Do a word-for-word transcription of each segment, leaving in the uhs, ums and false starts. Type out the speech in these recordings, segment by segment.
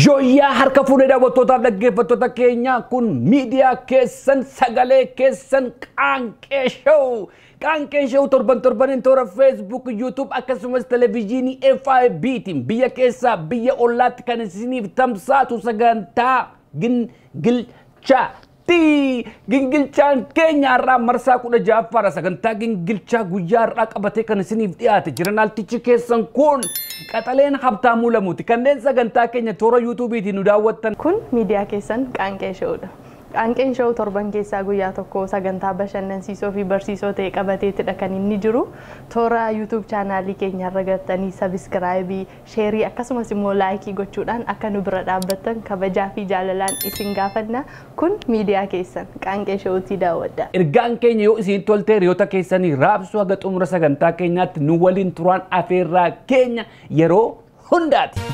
Joya harka funeera wattootaa dhaggeeffattoota keenya kun miidiyaa keessan sagalee keessan Qaanqee Show Qaanqee Show torban torbanin toora Facebook YouTube akkasumas televiziinii F I B tiin biyya keessaa biyya olaatti kan isiniif tamsaatu sagantaa Gingilchaa Gingilchaan keenya irraa marsaa kudha ja'affaadha sagantaa Gingilchaa guyyaa irraa qabatee kan isiniif dhiyaate jireenaltichi keessan kun qaxaleen Habtaamuu Lamuuti kanneen sagantaa keenya toora YouTubeetiin nu daawwattan kun miidiyaa keessan Qaanqee Show'dha. Qaanqee Show torban keessaa guyyaa tokko sagantaa bashannansiisoo fi barsiisoo ta'e qabateetidha kan inni jiru. Toora YouTube chaanaalii keenya irra galtanii subscribe, share akkasumas immoo like gochuudhaan akka nu bira dhaabbattan kabajaa fi jaalalaan isin gaafanna. Kun miidiyaa keessan Qaanqee Show'ti daawwadda. Ergaan keenya yoo isin tolte riyoota keessanii raabsuu haga xumura sagantaa keenyaatti nu waliin turaan afeerraa keenya yeroo hundaati.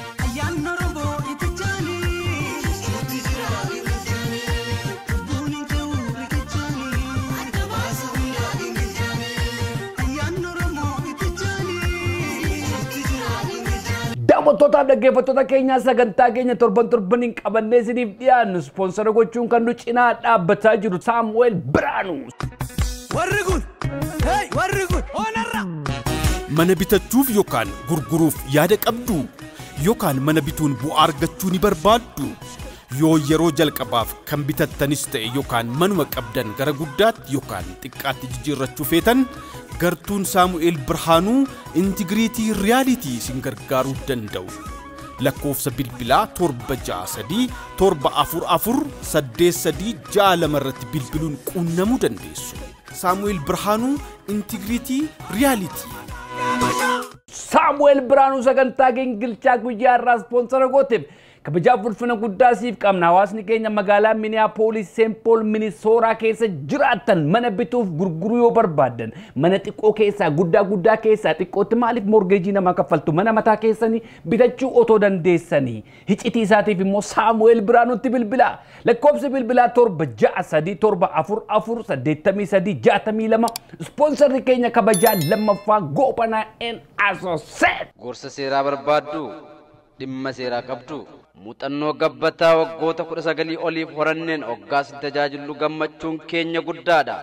Toota dhaggeeffattoota keenya sagantaa keenya torban torbaniin qabannee isiniif dhiyaannu sponsor gochuun kan nu cinaa dhaabbataa jiru Samuel Biraanuu. Warri kun, hey warri kun, onarra. Mana bitachuuf yookaan gurguruuf yaada qabdu yookaan mana bituun bu'aa argachuu ni barbaaddu yoo yeroo jalqabaaf kan bitattanis ta'e yookaan manuma qabdan gara guddaatti yookaan xiqqaatti jijjiirrachuu feetan. Gartuun Samuel Birhaanuu integriitii riyaalitii isin gargaaruu danda'u. Lakkoofsa bilbilaa toorba ja'a sadii toorba afur afur saddeet sadii ja'a lama irratti bilbiluun quunnamuu dandeessu. Samuel Birhaanuu integriitii riyaalitii. Samuel Birhaanuu sagantaa Gingilchaa guyyaa irraa sponsor gooteef kabajaaf ulfina guddaa siif qabna. Hawaasni keenya magaalaa Minneapolis Saint Paul Minnesota keessa jiraatan mana bituuf gurguruu yoo barbaadan mana xiqqoo keessaa guddaa guddaa keessaa xiqqootti maaliif mortgagee nama kaffaltu mana mataa keessanii bitachuu otoo dandeessanii hiccitii isaatiif immoo Samuel Birhaanuutti bilbila. Lakkoofsi bilbilaa toorba ja'a sadii toorba afur afur saddeet sadii ja'a lama sponsorri keenya kabajaa lammaffaa Goobanaa and Associates. Gorsa seeraa barbaaddu dhimma seeraa qabdu. Mutanoo gabbataa waggoota kudha sagalii oliif horanneen hoggaas tajaajillu gammachuun keenya guddaadha.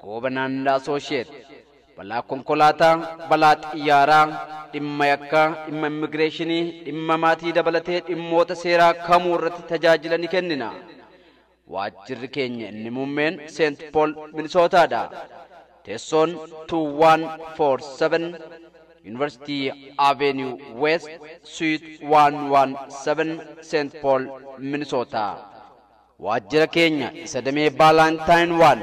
Goobanaan and Associates balaa konkolaataa, balaa xiyyaaraa, dhimma yakkaa, dhimma immigireeshinii, dhimma maatii dabalatee dhimmoota seeraa kamuu irratti tajaajila ni kennina. Waajjirri keenya inni muummeen Saint Paul Minnesotaadha. Teessoon two one four seven University Avenue West, Suite one one seven, Saint Paul, Minnesota. Wajira Kenya is at the Valentine one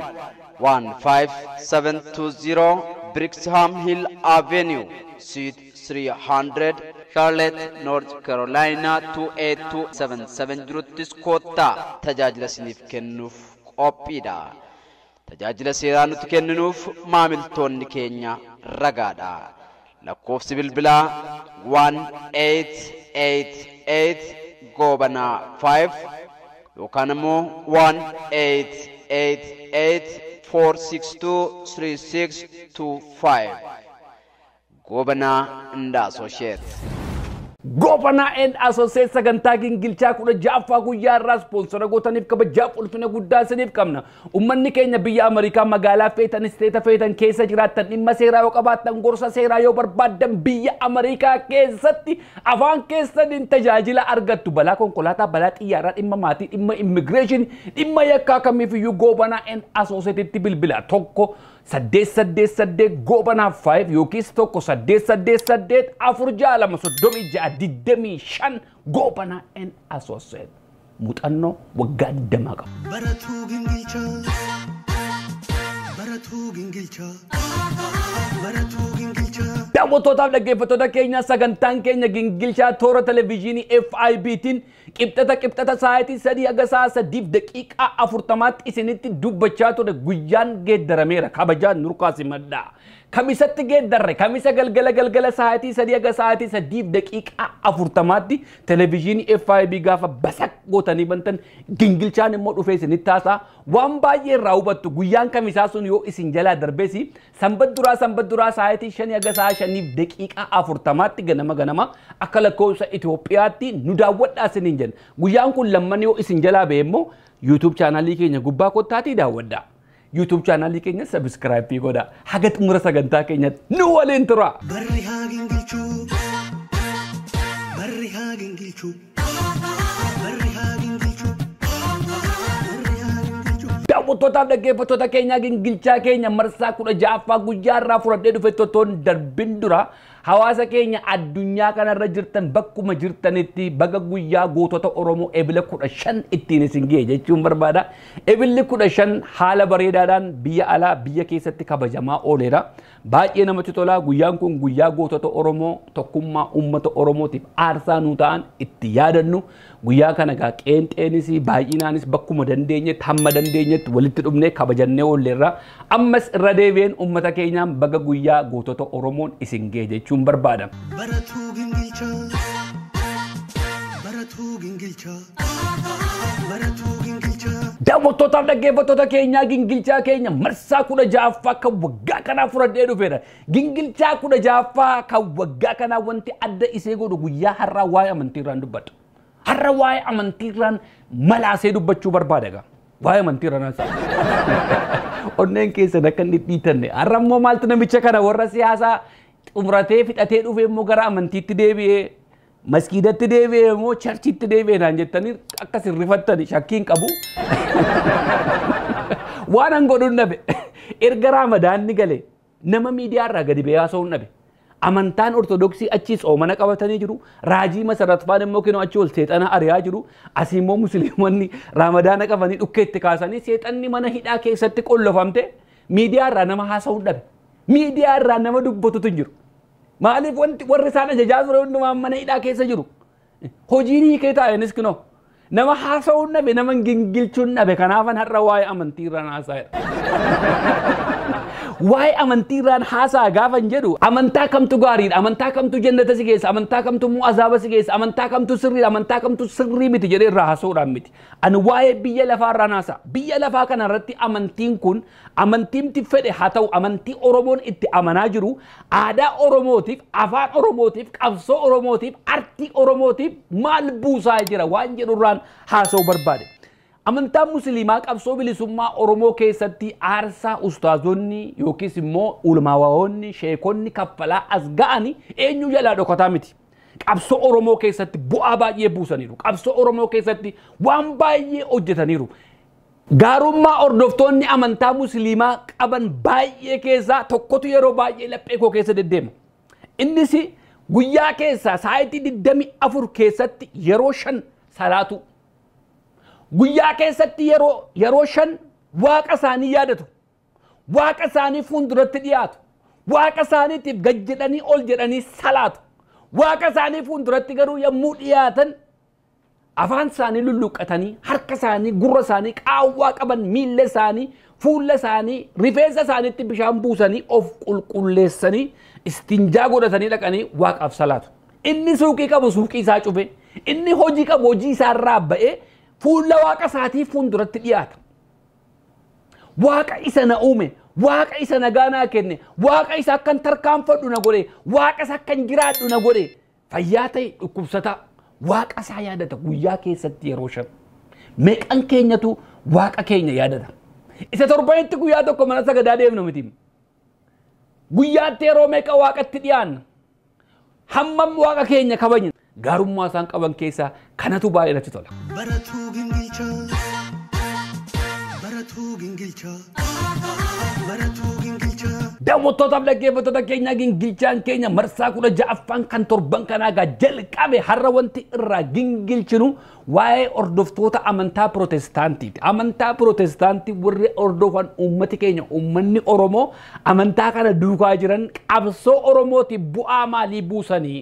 one five seven two zero Brixham Hill Avenue, Suite three hundred, Charlotte, North Carolina two eight two seven seven. Jurutis Kota, Tajajila Sinif Kenuf Opida. Tajajila Siranut Kenuf, Mamilton Kenya, Ragada. Lakkoofsi bilbilaa one eight eight eight Goobanaa five yookaan immoo one eight eight eight four six two three six two five Goobanaa and Associates. Goobanaa and Associates sagantaa Gingilchaa kudha ja'affaa guyyaa irraa sponsora gootaniif kabajaaf ulfina guddaa isiniif qabna. Ummanni keenya biyya Ameerikaa magaalaa feetan isteeta feetan keessa jiraatan dhimma seeraa yoo qabaatan gorsa seeraa yoo barbaaddan biyya Ameerikaa keessatti afaan keessaniin tajaajila argattu balaa konkolaataa balaa xiyyaaraa dhimma maatii dhimma immigireeshin dhimma yakkaa kamiifiyyuu Goobanaa and Associates'itti bilbila tokko saddeet saddeet saddeet Goobanaa five yookiis tokko saddeet saddeet saddeet afur ja'a lama soddomii ja'a diddamii shan Goobanaa and Associates muuxannoo waggaa digdamaa qabu. Baratuu Gingilchaa Baratuu Gingilchaa Baratuu Gingilchaa. Daawwattootaaf dhaggeeffattoota keenya sagantaan keenya Gingilchaa toora televiziinii F I B'tiin qibxata qibxata sa'aatii sadii haga sa'a sadiif daqiiqaa afurtamaatti isinitti dubbachaa ture guyyaan geeddarameera kabajaan nurkaasimadha. Kamisatti geeddarre kamisa galgala galgala sa'aatii sadii haga sa'aatii sadiif daqiiqaa afurtamaatti televiziinii F I B gaafa basaq gootanii bantan Gingilchaan immoo dhufee isinitti taasaa waan baay'ee irraa hubattu guyyaan kamisaa sun yoo isin jalaa darbeesi sanbat duraa sanbat duraa sa'aatii shanii haga sa'a shaniif daqiiqaa afurtamaatti ganama ganama akala koosa Itoophiyaatti nu daawwadhaasin hin guyyaan kun lamman yoo isin jalaa beemmo YouTube chaanalii keenya gubbaa kottaatti daawwadha. YouTube chaanalii keenya subscribe godha. Hagat umra sagantaa keenyatti nu waliin tura. Barri haa gingilchuu. Barri haa gingilchuu. Total the gay photo Kenya Gingilchaa Kenya Marsa Kuda Jaffa Gujarra for a dead of a toton der Bindura. Hawasa Kenya Adunya kana Rajirtan Bakuma Jirtaniti Bagaguya go to Oromo Evila could a shan eighteen engage Chumber Bada Evil could a shan Hala Baredadan Bia Ala Bia Kesa Tikabajama Olera Bajena Matola Guyankun Guya go to Oromo Tokuma Umato Oromo Tip Arsa Nutan Itiadanu Guyakanagak Ent Enisi Bajinanis Bakuma Dendenya Tamadan Denyet Walitu Umne Kabajaneo Lera Amas Radevian Umata Kenya Bagaguya go to Oromon is engaged. Barbaada Baratu Gingilchaa Baratu Gingilchaa Baratu Gingilchaa Dawo total da gebo tota Kenya Gingilchaa Kenya marsa kuda jaffa ka wagga kana furadde dufera Gingilchaa kuda jaffa ka wagga kana wanti adda ise godu guyya harra waay amantiran dubat harra waay amantiran mala se dubachu barbaada ga waay amantiran sa onnen kesa da kan ditanne arammo maltana bicha kana warra siyasa Umrate fit atet uve mugara amantitti deebi'e maskidatti deebi'e mo churchitti deebi'e naan jettanii akkas irrifattani shakkiin qabu waan an godhun nabe erga ramadaanni gale nama miidiyaa irraa gadi ba'aa soo nabe amantaan ortodoksii achiis oomana qabatanii jiru raajii masarratfaan immoo kinu achi ol seexana ariyaa jiru asii immoo musliimonni ramadaana qabanii dhukkeetti kaasanii seexanni mana hidhaa keessatti qollofamte miidiyaa irraa nama haasawun dhabe miidiyaa irraa nama dubbatutun jiru Malif wanti warri sana jajaa sura hundumaa mana hidhaa keessa jiru hojiini kee taa'enis kino nama haasawun nabe nama Gingilchuun nabe kanaafan har'a waa'ee amantii irraan haasa'edha waa'ee amantii irraan haasa'a gaafan jedhu amantaa kamtu gaariidha amantaa kamtu jannata si keessa amantaa kamtu immoo azaaba si keessa amantaa kamtu sirriidha amantaa kamtu sirrii miti jedhee irraa haasa'uudhaan miti an waa'ee biyya lafaa irraan haasa'a biyya lafaa kanarratti amantiin kun amantiimti fedhe haa ta'u amantii Oromoon itti amanaa jiru aadaa Oromootiif afaan Oromootiif qabsoo Oromootiif artii Oromootiif maal buusaa jira waan jedhu irraan haasa'u barbaade Amantaa musliimaa qabsoo bilisummaa Oromoo keessatti aarsaa ustaazonni yookiis immoo ulamaawonni sheekonni kaffalaa as ga'ani eenyu jalaa dhokataa miti. Qabsoo Oromoo keessatti bu'aa baay'ee buusaniiru. Qabsoo Oromoo keessatti waan baay'ee hojjetaniiru. Gaarummaa ordoftoonni amantaa musliimaa qaban baay'ee keessaa tokkotu yeroo baay'ee laphee koo keessa deddeema. Innis guyyaa keessaa sa'aatii digdamii afur keessatti yeroo shan salaatu. Guyyaa keessatti yeroo yeroo shan waaqa isaanii yaadatu waaqa isaanii fuunduratti dhiyaatu waaqa isaaniitiif gajjedhanii ol jedhanii salaatu waaqa isaanii fuunduratti garuu yommuu dhiyaatan afaan isaanii lulluqqatanii harka isaanii gurra isaanii qaawwaa qaban miilla isaanii fuulla isaanii rifeensa isaaniitti bishaan buusanii of qulqulleessanii istinjaa godhatanii dhaqanii waaqaaf salaatu inni suuqii qabu suuqii isaa cufee inni hojii qabu hojii isaa irraa ba'ee Fuula waaqa isaatii fuunduratti dhiyaata. Waaqa isa na uume, waaqa isa nagaa naa kenne, waaqa isa akkan tarkaanfadhu na godhe, waaqa isa akkan jiraadhu na godhe, fayyaa ta'e dhukkubsataa, waaqa isaa yaadata guyyaa keessatti yeroo shan. Meeqaan keenyatu waaqa keenya yaadata. Isa torbanitti guyyaa tokko mana sagadaa deemnu miti. Guyyaatti yeroo meeqa waaqatti dhiyaanna. Hammam waaqa keenya kabajna. Gaarummaa isaan qaban keessaa kanatu baay'ee natti tola. Baratuu Gingilchaa Baratuu Gingilchaa Baratuu Gingilchaa Daawwattootaaf dhaggeeffattoota keenya Gingilchaan keenya marsaa kudha ja'affaan kan torban kanaa gaa jalqabe har'a wanti irraa gingilchinu waa'ee ordoftoota amantaa Protestaantiiti. Amantaa Protestaantii warri ordofan uummati keenya uummanni Oromoo amantaa kana duukaa jiran qabsoo Oromootiif bu'aa maalii buusanii?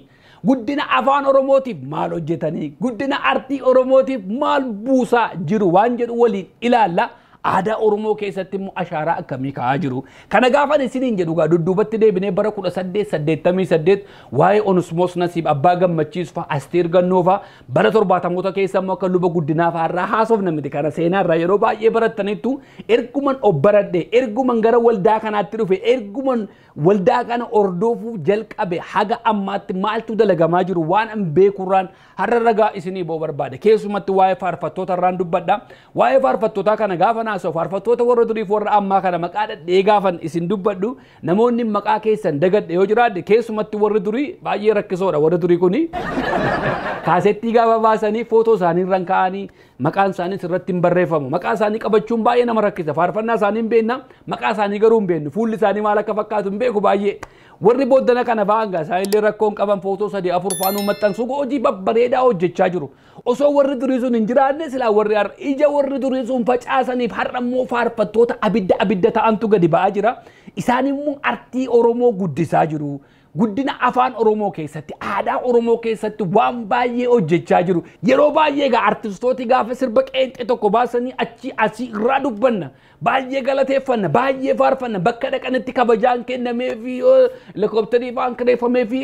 Guddina afaan Oromootiif maal hojjetanii guddina artii Oromootiif maal buusaa jiru waan jedhu waliin ilaalla Ada Oromo keessatti immoo ashaaraa akkamii ka'aa jiru. Kana gaafan isiniin jedhugaa dudduubattidee binee bara kudha saddeet saddeettamii saddeet waa'ee Onesmoos Nasiib Abbaa Gammachiis fa'a Asteer Gannoo fa'a bara torbaatamtoota keessa immoo akka luba guddinaa fa'a irraa haasofnamti. Kana seenaarraa yeroo baay'ee barattaniittu erguman obbaradhee erguman gara waldaa kanaatti dhufe erguman waldaa kana hordofuuf jalqabe haga ammaatti maaltu dalagamaa jiru waan hin beekurraan har'a ragaa isinii boo barbaade keessumatti waa'ee faarfattoota irraan dubbadha. Waa'ee faarfattoota kana gaafa So far for total world to for a maka makada de gavan is in Dubadu, Namoni Makakes and Dagat de Ojura, the case Matu Waraduri, Bayerakisora, Waradurikuni, Casetiga Vasani, photos and in Rankani, Makansan is Ratimbarefa, Makasani Kabachumba and Amarakis, Farfanas and Bena, Makasanigarumben, Fulis Animala Kavakatum Begubaye. Worry about the Nakanavangas, I lera concavan photos at the Afurfano Matansugo, Jiba Bareda or Jachajuru. Also, worry to reason in Giranes, La Warrior, Ija worry to reason Pachasani. Haramo farfattoota abidda abidda ta'antu gadi ba'aa jira isaanimmoo artii Oromoo guddisaa jiru guddina afaan Oromoo keessatti aadaa Oromoo keessatti waan baay'ee hojjechaa jiru yeroo baay'ee ga artistooti gaafa sirba qeenxee tokko baasanii achi asii irraa dubbanna baay'ee galateeffanna baay'ee faarfanna bakka dhaqanitti kabajaan kennameefi helikopterii faan kireeffameefi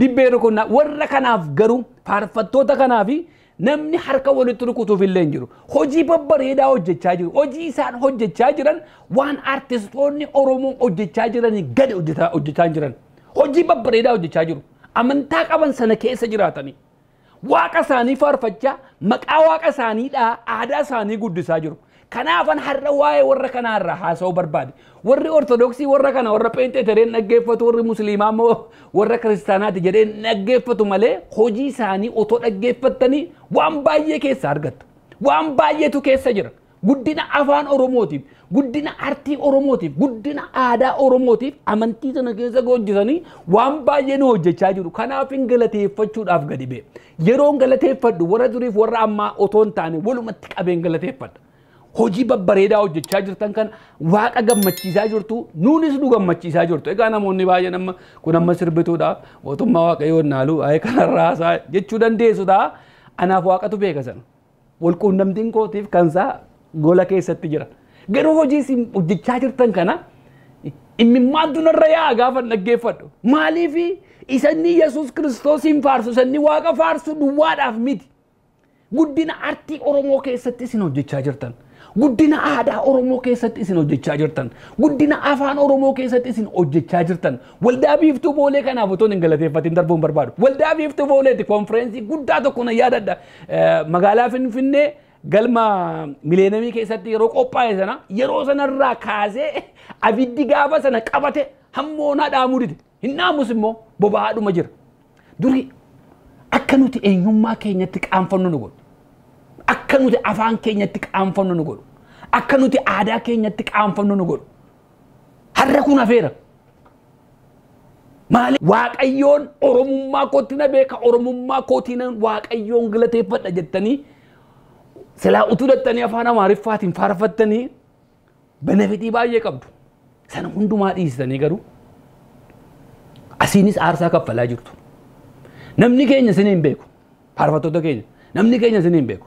dibbeen kun warra kanaaf garuu faarfattoota kanaafi namni harka walitti rukutuuf illee jiru hojii babbareedaa hojjechaa jiru hojii isaan hojjechaa jiran waan artistoonni Oromoo hojjechaa jiranii gadi hojjechaa jiran hojii babbareedaa hojjechaa jiru amantaa qaban sana keessa jiraatanii waaqa isaanii faarfachaa maqaa waaqa isaaniidha aadaa isaanii guddisaa jiru. Kanaafan har'a waa'ee warra kanaarraa haasa'uu barbaade warri ortodoksii warra kana warra peenxee jedheen dhaggeeffatu warri musliimaa immoo warra kiristaanaati jedheen dhaggeeffatu malee hojii isaanii otoo dhaggeeffattanii waan baay'ee keessa argattu waan baay'eetu keessa jira guddina afaan oromootiif guddina artii oromootiif guddina aadaa oromootiif amantii sana keessa hojjetanii waan baay'ee nu hojjechaa jiru. Kanaaf galateeffachuudhaaf gadi ba'e yeroon galateeffadhu warra duriif warra ammaa otoo hin taane walumatti qabeen galateeffadha. Hoji babbareedaa hojjechaa jirtan kan waaqa gammachiisaa jirtu nuunis nu gammachiisaa jirtu egaa namoonni baay'een amma kun amma sirbituudha mootummaa waaqayyoon naaluu ayee kanarraa haasaa jechuu dandeessudha. Anaaf waaqatu beeka sana walquunnamtiin kootiif kansaa gola keessatti jira garuu hojii isin hojjechaa jirtan kana immimmaan dunarra yaa gaafa dhaggeeffadhu maaliif isanni Yesuus Kiristoos hin faarsu sanni waaqa faarsu duwwaadhaaf miti guddina artii Oromoo keessatti isin hojjechaa jirtan. Guddina aadaa Oromoo keessatti isin hojjechaa jirtan guddina afaan Oromoo keessatti isin hojjechaa jirtan waldaa biiftuu boolee kanaaf otoo hin galateeffatin darbuun barbaadu waldaa biiftuu booleetti konfereensii guddaa tokko na yaadadha magaalaa Finfinnee galma mileenamii keessatti yeroo qophaa'e sana yeroo sanarraa kaasee abiddi gaafa sana qabate hammoonaa dhaamu dide hin dhaamus immoo boba'aadhuma jira. Duri akka nuti eenyummaa keenyatti qaanfannu nu godhu. Akkanuti afaan keenyatti qaanfannu nu godhu akkanuti aadaa keenyatti qaanfannu nu godhu har'a kun afeera maali waaqayyoon oromummaa kootti na beeka oromummaa kootti na waaqayyoon galateeffadha jettanii silaa utuu dattanii afaan amaariffaatiin faarfattanii benefitii baay'ee qabdu sana hundumaa dhiisanii garuu asiinis aarsaa kaffalaa jirtu namni keenya isin hin beeku faarfattoota keenya namni keenya isin hin beeku.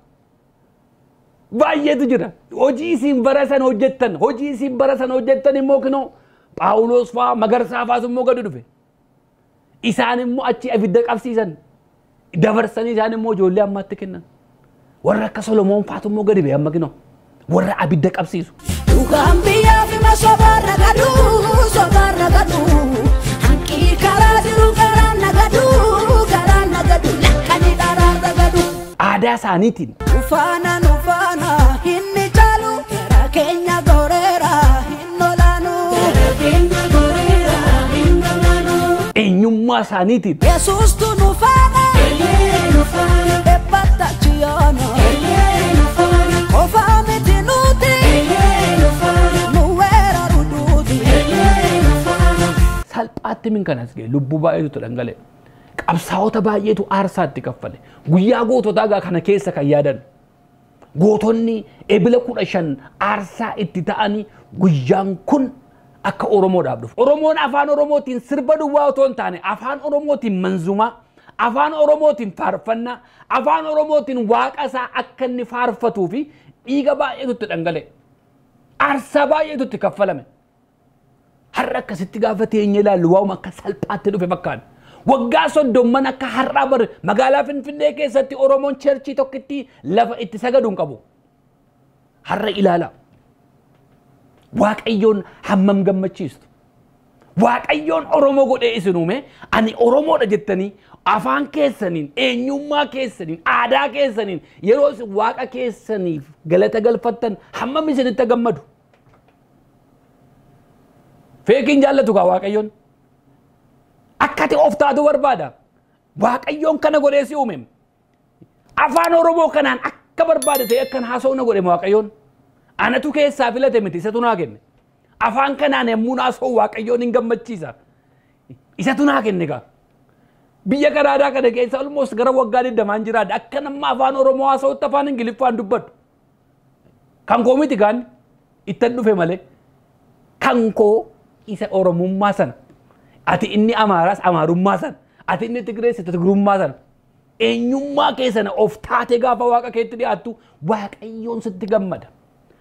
baay'eetu jira hojii isin bara sana hojjettan hojii isin bara sana hojjettan immoo kunoo Paawuloos fa'aa Magarsaa fa'aas immoo gadi dhufe isaan immoo achi abidda qabsiisan dabarsanii isaan immoo ijoollee ammaatti kennan warra akka Solomoon fa'aas immoo gadi ba'e amma kunoo warra abidda qabsiisu. Dhugaan biyyaa fi masoobaa nagaduu soobaa nagaduu hanqii karaa jiru karaa nagaduu karaa nagaduu lakkanii karaa nagaduu. Aadaa isaaniitiin. Ufaana nufaana inni caalu gara keenya goreera hin olaanu. Gara keenya goreera hin olaanu. Eenyummaa isaaniitiin. Yesuustu nufaana. Elee nufaana. Ebbata chiyoono. Elee nufaana. Kofa miti nuti. Elee nufaana. min kana asige lubbu baay'ee tu dangale qabsaawota baay'ee tu aarsaatti kaffale guyyaa gootota ga kana keessa ka yaadan gootonni ebile kudhan aarsaa itti ta'ani guyyaan kun akka oromoo dhaabduuf oromoon afaan oromootiin sirba duwwaa ton taane afaan oromootiin manzuma afaan oromootiin farfanna afaan oromootiin waaqasa akka inni farfatuu fi dhiiga baay'ee tu dangale aarsaa baay'ee tu kaffalame haraka sitti gaafate enyela luwaa makka salphaate dhufe bakkaan waggaa soddomman akka har'a bar magaalaa finfinnee keessatti oromoon churchi tokkitti lafa itti sagaduun qabu har'a ilaala waaqayyoon hammam gammachiistu waaqayyoon oromoo godhe isinume ani oromoo dha jettanii afaan keessaniin eenyummaa keessaniin aadaa keessaniin yeroo waaqa keessaniif galata galfattan hammam isinitti gammadu Faking jallatu ka waaqayyoon akkati oftaatu barbaada waaqayyoon kana godheesi uumem afaan oromoo kanaan akka barbaada ta'e kan haasawna godhe waaqayyoon anatu keessaa filate miti isatu naa kenne afaan kanaan yemmuu naasoo waaqayyoon hin gammachiisa isatu naa kenne ka biyya karaadaa kana keessa almost gara waggaa digdamaan jiraadha akka namma afaan oromoo haasawutti afaan ingiliffaan dubbadhu kan koo miti kan ittan dhufe malee kan koo isa oromummaa sana ati inni amaaraas amaarummaa sana ati inni tigrees tigrummaa sana eenyummaa kee sana of taate gaafa waaqa keetti dhiyaattu waaqayyoon sitti gammada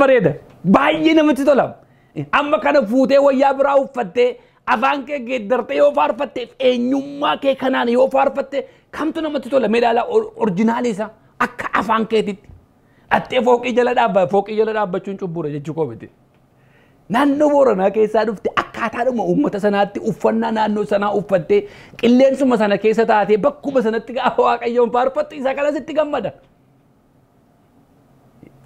bareda baay'ee namatti tola amma kana fuutee wayyaa biraa uffatte afaan kee geddarte yoo faarfatte eenyummaa kee kanaan yoo faarfatte kamtu namatti tola medaala originaalisa akka afaan keetitti attee fooqii jala dhaabba fooqii jala dhaabbachuun cubbuura jechuu koo miti naannoo Booranaa keessaa dhufte akkaataadhuma uummata sanaatti uffannaa naannoo sanaa uffattee qilleensuma sana keessa taatee bakkuma sanatti gaafa waaqayyoon faarfatte isa kana sitti gammada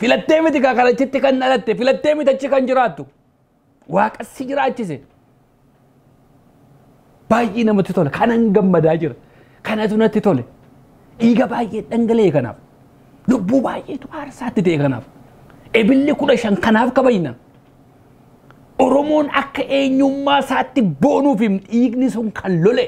filattee miti kana achitti kan dhalatte filattee miti achi kan jiraattu waaqassi jiraachise baay'ee namatti tole kanan gammadaa jira kanatu natti tole dhiiga baay'ee dhangalee kanaaf lubbuu baay'eetu aarsaatti ta'e kanaaf ebilli kudha shan kanaaf kabayna oromoon akka eenyummaa isaatti boonuuf dhiigni sun kan lole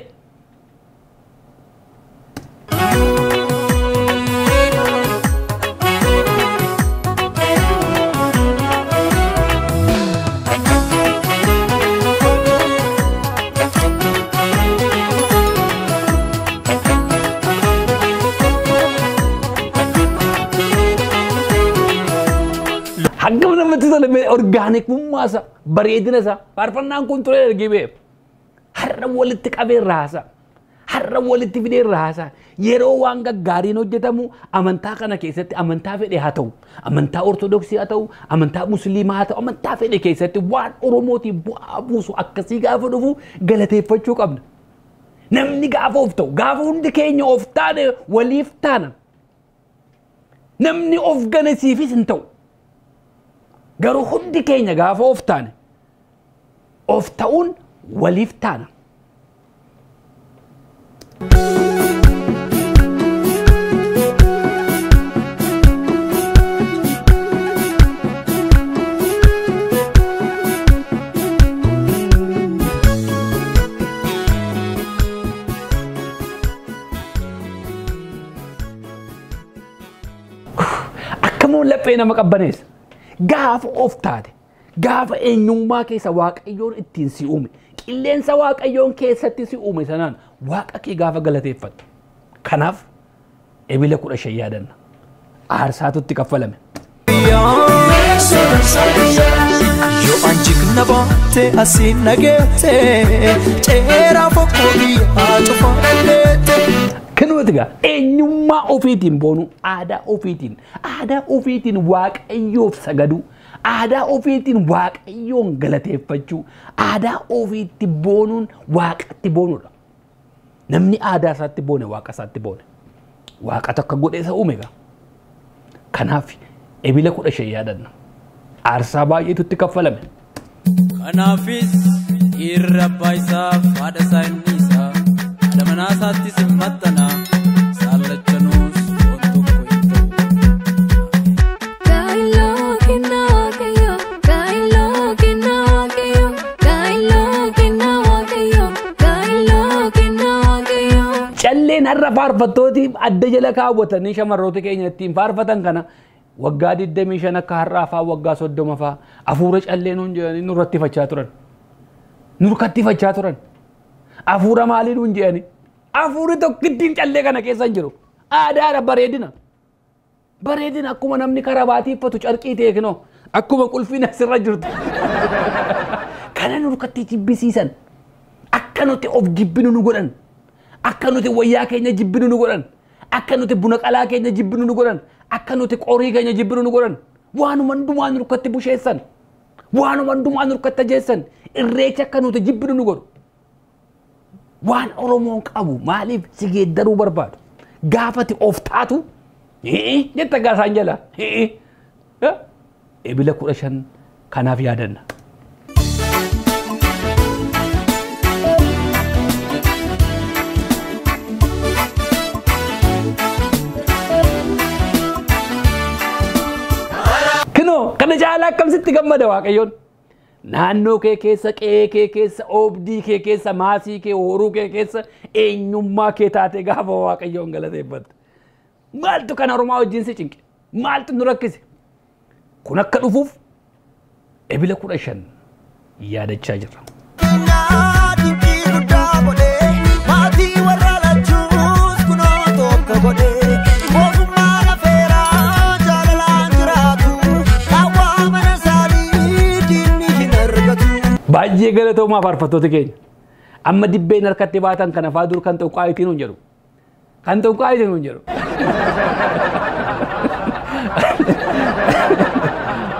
Organic mumasa, beredinasa, parfanaan kontrol gibe. Harra walitti qabe raasa. Harra walitti fide raasa. Yeroo waan gaariin hojjetamu amantaa kana keessatti amantaa fedhe haa ta'u, amantaa ortodoksii haa ta'u, amantaa musliimaa haa ta'u, amantaa fedhe keessatti waan oromootii bu'aa buusu akkasii gaafa dhufu galateeffachuu qabna. Namni gaafa of ta'u, gaafa hundi keenya of taane waliif taana. Namni of ganasiifis hin ta'u. Garuu hundi keenya gaafa of taane of ta'uun waliif taana. Akkamoo laphee nama qabbaneessa. Gaafa of taate gaafa eenyummaa keessa waaqayyoon ittiin si uume qilleensa waaqayyoon keessatti si uume sanaan waaqa kee gaafa galateeffattu kanaaf ebile kudha shan yaadanna aarsaatutti kaffalame. Yoo anjikna baate asiin nageete ceeraa fokkoobii haa cufaaleete. Kenwatiga eenyummaa ofiitiin boonu aadaa ofiitiin aadaa ofiitiin waaqayyoof sagadu Ada ofiitiin waaqayyoon galateeffachuu, ada ofiitti boonuun waaqatti boonudha. Namni aadaa isaatti boone waaqa isaatti boone. Waaqa tokko godhe isa uume gaa. Kanaaf ebila kudha shan yaadanna. Aarsaa baay'eetu itti kaffalame. Kanaafis dhiirri abbaa isaa haadha isaa inni isaa haadha manaa isaatti simmattanaa. Narra farfattooti adda jala kaawwatanii shamarroota keenyattiin farfatan kana waggaa digdamii shan akka har'aa faa waggaa soddoma faa afuura callee nuun jedhanii nurratti fachaa turan nurkatti fachaa turan afuura maalii nuun jedhanii afuuri tokkittiin callee kana keessa jiru aadaadha bareedina bareedina akkuma namni karabaatii uffatu carqii teeknoo akkuma qulfiin asirra jirtu kana nurkatti jibbisiisan akkanutti of jibbinu nu godhan akkanuti wayyaa keenya jibbinu nu godhan akkanuti buna qalaa keenya jibbinu nu godhan akkanuti qorii keenya jibbinu nu godhan waanuma hundumaa nurkatti busheessan waanuma hundumaa nurkatti jeessan irreecha akkanuti jibbinu nu godhu waan Oromoon qabu maaliif sigeeddaruu barbaadu gaafati of taatu ee jetta gaasaan jala ee ebila kudha shan kanaaf yaadanna. Jangan kamu sih tiga macam doa kayon. Nano ke kesa, ke ke kesa, obdi ke kesa, masi ke oru ke kesa, enumma ke tate gawa kayon galat hebat. Mal tu kan orang mau jenis cing, mal tu nurak kesi. Kunak kerufuf, ebila kuraisan, ia ada cajer. Baje galah tu maaf arfatot kejn. Amma dibbe narkat tebatan kana fadur kan tu kai tinun jeru. Kan tu kai tinun jeru.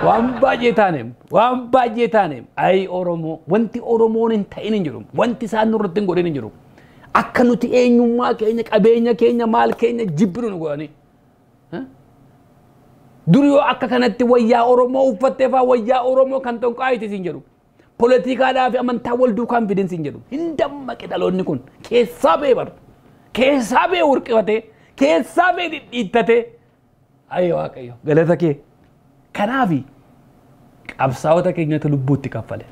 Wambaje tanem, wambaje tanem. Ay Oromo, wanti Oromo nen tainin jeru. Wanti sanur tenggo nen jeru. Akanuti enyuma kenya kabenya kenya mal kenya jibrun guani. Duriyo akakanati waya Oromo ufatefa waya Oromo kan tu kai tin jeru. Politika dah, aman tawal dua confidence injeru. Hindam maket alon ni kun. Kesabe bar, kesabe urkewate, kesabe diitate. Ayo akayo, galat akye. Kanavi, absau tak ingat lu buti kapal.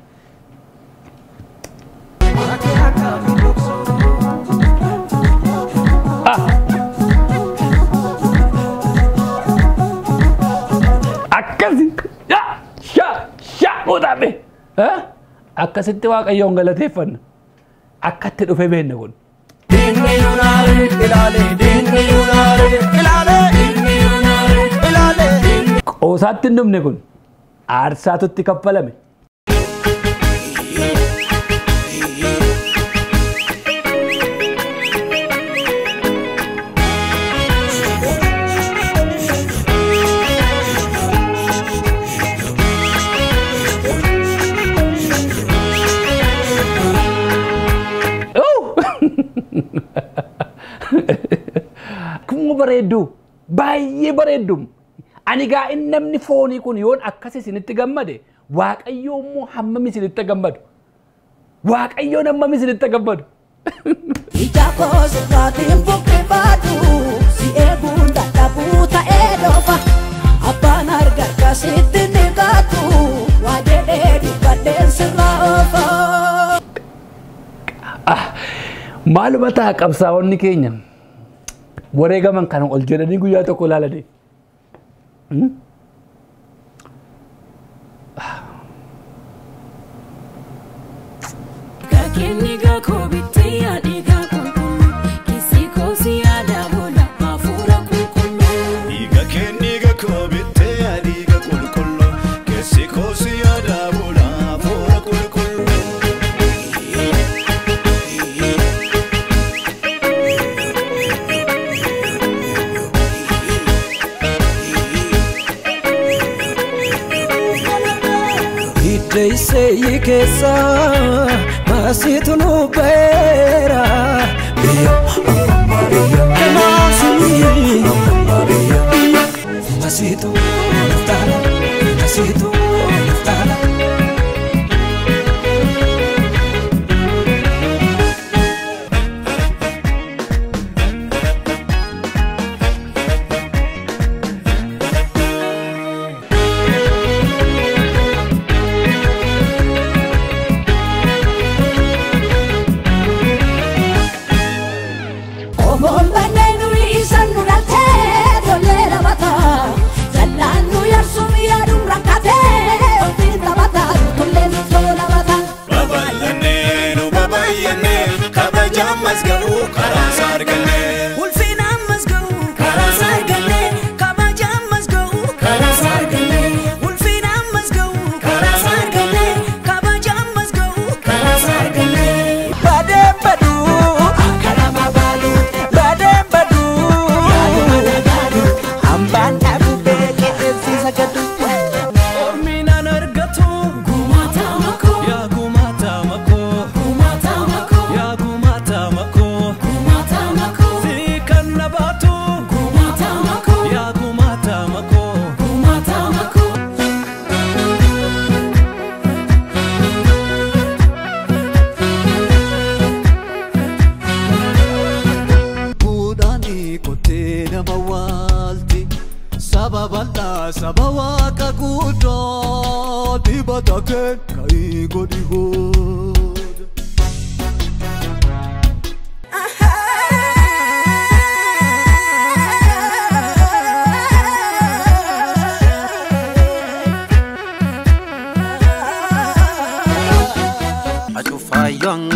Akal sih, ya, ya, ya, udah be. Hah? Akka sitti waaqayyoon galateeffanna akkatti dhufe beenna kun qoosaatti hin dhumne kun aarsaatutti kaffalame Kamu beredu, bayi beredum. Aniga enam ni phone ikun yon akses ini tergambar. Wakayo Muhammad misi tergambar. Wakayo nama misi tergambar. Malu mata kapsawan ni kenya. Warega man kanang oljera ni guya to kolala de. Hello. Deise yikesa masitunu bera Biya, Maria Masini, Maria Masito, Naftana, Masito, Naftana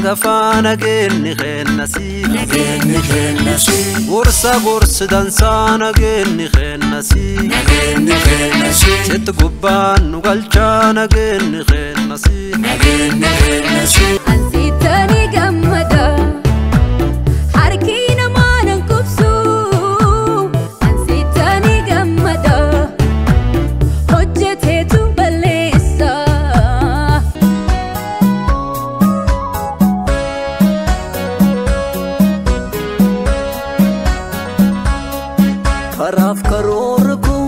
Dansaan again, Nihenasi, Nihenasi, Set Guban, Walchan again, Nihenasi, Nihenasi, Azitani Gamada, Harkina Manan Kupsu, Azitani Gamada, Hojete to Balesa. Karaf karor ko,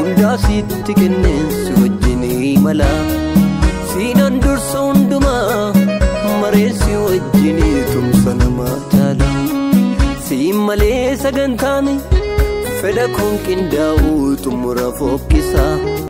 unda sit kenne swajni mala. Sinan dur sondma, mare swajni tum sanma chala. Simale sagantani, feda khun kindau tum rafo kisa.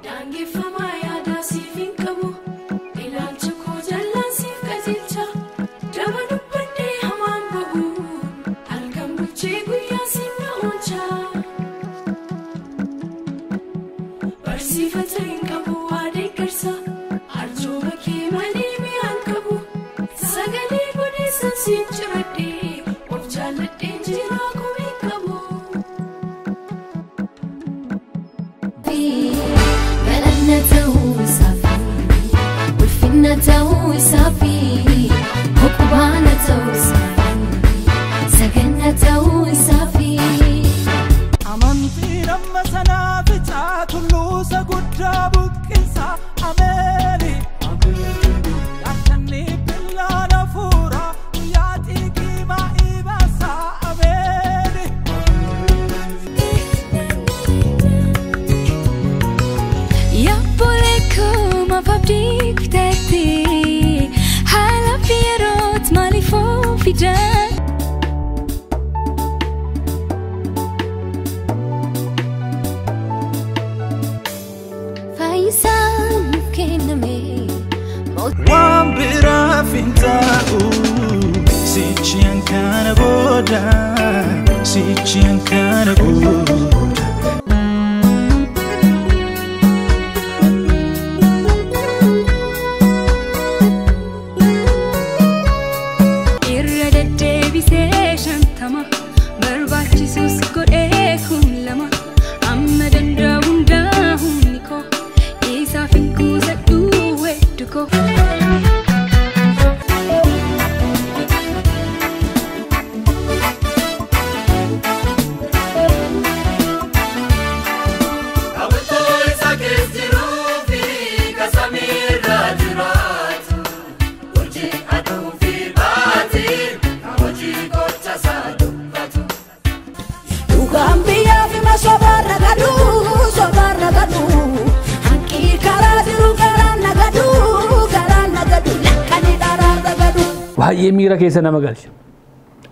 يميرا كيسا نمغالش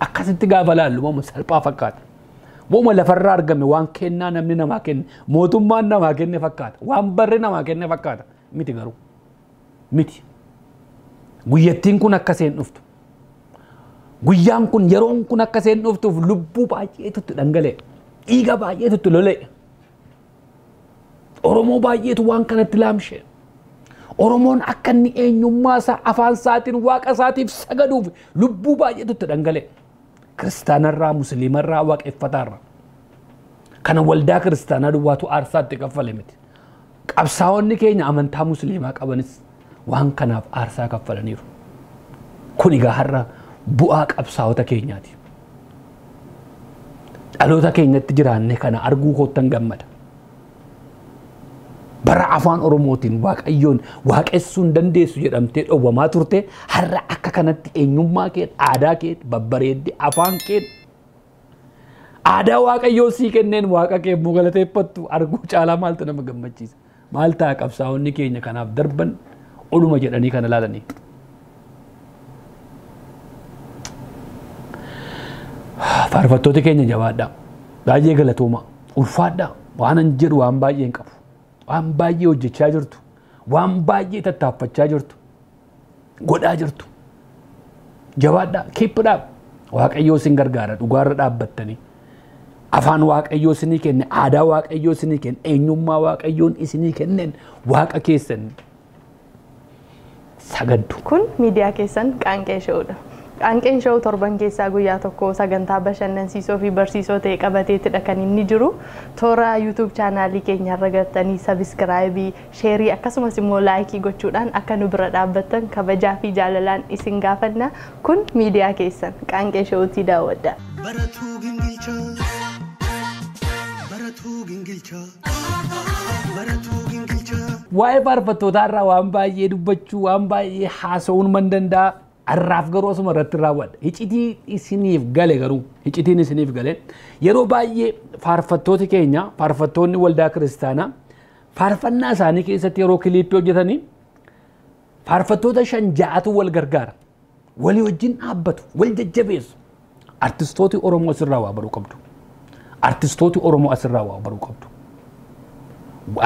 أكاسنتي غافلا لو مسالبا فكات وما لفرار غمي وان كنا نمنا ما كن موتوما نما كن فكات وان برنا ما كن فكات ميتي غرو ميتي غيتين كون أكاسين نفت غيان كون يرون كون أكاسين نفت لبو باجي تتو دنغلي إيغا باجي تتو لولي أورومو باجي تو وان كانت لامشي Oromon akan ni enyumasa afan saatin waqa saatiif sagaduuf lubbuu baay'eetutti dhangale kristaanarraa musliimarraa waaqeffatarra kana waldaa kristaanaa duwwaatu aarsaatti kaffale miti qabsaawonni keenya amantaa musliimaa qabanis waan kanaaf aarsaa kaffalaniiru kun igaa har'a bu'aa qabsaawota keenyaati dhaloota keenyatti jiraanne kana arguu koottan gammada bara afaan oromootiin waaqayyoon waaqessuun dandeessu jedhamtee dhowwamaa turte har'a akka kanatti eenyummaa kee aadaa kee babbareeddi afaan kee aadaa waaqayyoo si kenneen waaqa kee mugalateeffattu arguu caalaa maaltu nama gammachiisa maal ta'a qabsaa'onni keenya kanaaf darban oluma jedhanii kana laalanii faarfattoota keenya jabaadha baay'ee galatooma ulfaadha waan an jedhu waan baay'een qabu waan baay'ee hojjechaa jirtu waan baay'ee tattaaffachaa jirtu godhaa jirtu jabaadha keepidhaa waaqayyoo sin gargaara dhugaarra dhaabbattanii afaan waaqayyoo sinii kenne aadaa waaqayyoo sinii kenne eenyummaa waaqayyoon isinii kenneen waaqa keessan sagaddu kun miidiyaa keessan qaanqee showdha qaanqeen show torban keessaa guyyaa tokko sagantaa bashannansiisoo fi barsiisoo ta'e qabateetidha kan inni jiru toora YouTube chaanaalii keenya ragattanii subscribe share akkasumas immoo like gochuudhaan akka nu bira dhaabbattan kabajaa fi jaalalaan isin gaafanna kun miidiyaa keessan qaanqee showti daawwadda baratuu Gingilchaa baratuu Gingilchaa baratuu Gingilchaa waa'ee barfatootaa irraa waan baay'ee dubbachuu waan baay'ee haasawuun man danda'a Arraf garu asuma rattirraawad. Hicciti isiniif gale garu. Hiccitiin isiniif gale. Yeroo baay'ee faarfattoota keenya, faarfattoonni waldaa kiristaanaa faarfannaa isaanii keessatti yeroo kiliippii hojjetanii faarfattoota shan ja'atu wal gargaara. Walii wajjin dhaabbatu, wal jajjabeessu. Artistooti Oromoo asirraa waa baruu qabdu. Artistooti Oromoo asirraa waa baruu qabdu.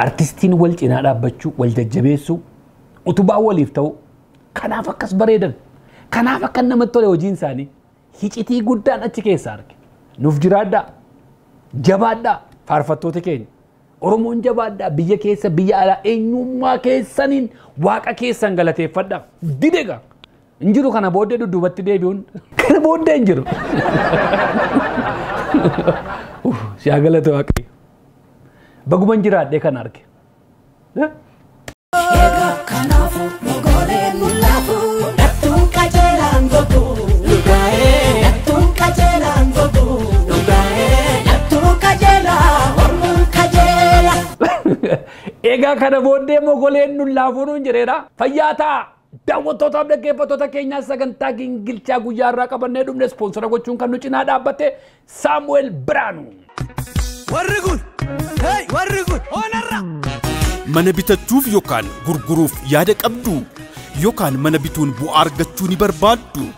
Artistiin wal cinaa dhaabbachuu, wal jajjabeessuu, utubaa waliif ta'uu kanaaf akkas bareedan. Kanaaf akkan namatti tole hojiin isaanii hiccitii guddaan achi keessa arge nuuf jiraadhaa jabaadhaa faarfattoota keenya Oromoon jabaadhaa biyya keessa biyya alaa eenyummaa keessaniin waaqa keessan galateeffadhaa didega injiru kana booddee dudduubatti deebi'uun kana booddee injiru siyaa galate waaqayyo baguma injiraadhee kan arge. Ega kana booddee mogoleen nullaafuun jireera fayyaataa daawwattootaaf dhaggeeffattoota keenyaa sagantaa Gingilchaa guyyaa irraa qabannee dhumne ispoonsora gochuun kan nu cinaa dhaabbate Saamu'eel Biraanuu. Warri kun hey warri kun onarra mana bitachuuf yookaan gurguruuf yaada qabdu yookaan mana bituun bu'aa argachuu ni barbaaddu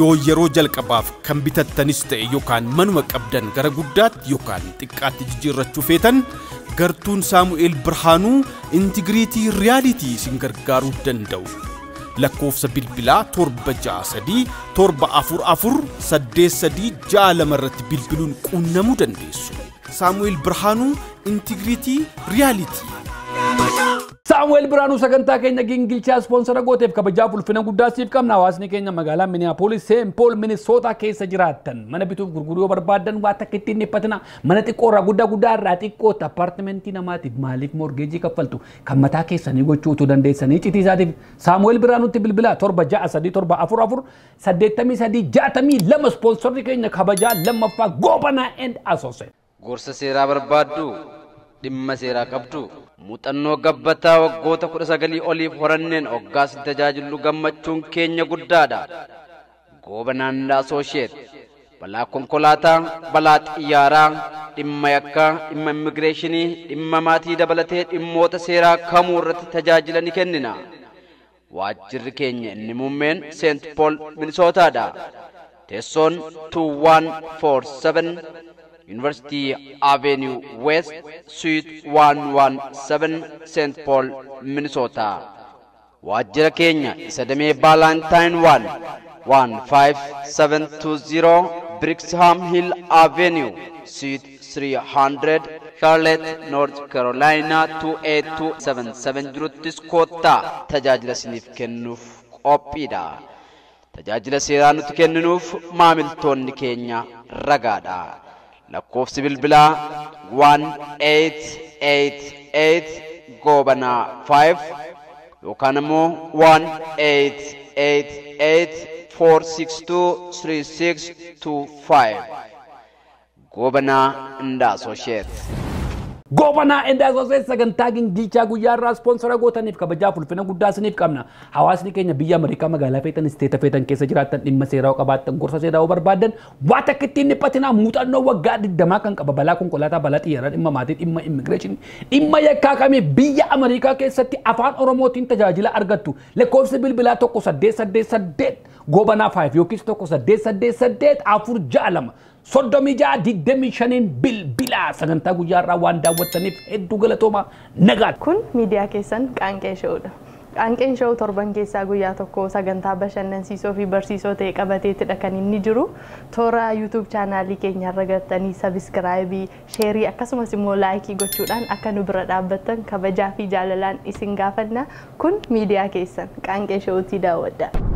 yoo yeroo jalqabaaf kan bitattanis ta'e yookaan manuma qabdan gara guddaatti yookaan xiqqaatti jijjiirrachuu feetan Gartuun Saamu'eel Biraanuu integriitii riyaalitii isin gargaaruu danda'u. Lakkoofsa bilbilaa torba ja'a sadii torba afur afur saddee sadii ja'a lama irratti bilbiluun quunnamuu dandeessu. Saamu'eel Biraanuu integriitii riyaalitii. Saamu'eel Biraanuu sagantaa keenya Gingilchaa ispoonsora gooteef kabajaa ulfina guddaa siif qabna hawaasni keenya magaalaa Minneapolis Saint Paul Minnesota keessa jiraatan mana bituuf gurguruu yoo barbaadan waa takka ittiin dhiphatina mana xiqqoo irraa guddaa guddaa irraa xiqqoo apartamentii namaatiif maaliif morgeejii kaffaltu kan mataa keessanii gochuu utuu dandeessanii citii isaatiif Saamu'eel Biraanuutti bilbilaa torba ja'a sadii torba afur afur saddeettamii sadii jaatamii lama ispoonsorri keenya kabajaa lammaffaa Goobanaa and Asoosee. Gorsa seeraa barbaaddu dhimma seeraa qabdu. Mutannoo gabbataa waggoota kudha sagalii oliif horanneen hoggaa si tajaajillu gammachuun keenya guddaadha. Goobanaan and Asoosheet balaa konkolaataa, balaa xiyyaaraa, dhimma yakkaa, dhimma immigireeshinii, dhimma maatii dabalatee dhimmoota seeraa kamuu irratti tajaajila ni kennina. Waajjirri keenya inni muumeen Saint Paul Minnesota da. Teessoon two one four seven University Avenue West Suite one one seven Saint Paul Minnesota. Waajjirri keenya isa damee Valentine one one five seven two zero Brixham Hill Avenue Suite three hundred Charlotte, North Carolina two eight two seven seven Druttis Kota Tajajla Sinif Kennuf Opida Tajajla Siranut Kennuf Mamilton Kenya Ragada Lakov Civil Bila one eight eight eight Gobana five Lokanamo one eight eight eight four six two three six two five Gobana and Associates Governor and Associates second tagging Gingilchaa Guyyaa sponsor gootanif kabaja fulfina guddaa siniif qabna hawaasni keenya biyya Ameerikaa magaalaa feetan isteeta feetan keessa jiraatan dhimma seeraa qabaatan gorsa seeraa barbaadan waan akka ittiin dhipatina muuxannoo waggaa digdamaa kan qaba balaa konkolaataa balaa xiyyaara dhimma maatii dhimma immigreeshinii dhimma yakkaaqamee biyya Ameerikaa keessatti afaan Oromootiin tajaajila argattu lakkoofsi bilbilaa one eight eight eight Governor five yookiis one eight eight eight afur jaalama Sodomija did demissionin Bill Bila Saganta Guyyaa Wanda Watanif Edugalatoma Nagat Kun media kesan Kanke showed. Kanke show Torban Kesa Guyyaa Toko Saganta Bashanansi Sofi Bersiso take abated a canin Nijuru, Tora YouTube channel Likenya Ragatani subscribe, Sherry Akasomasimo Laiki Gochuran, Akanubrada Batan, Kabajafi Jalalan Isingafadna, Kun media kesan Kanke show Tidawada.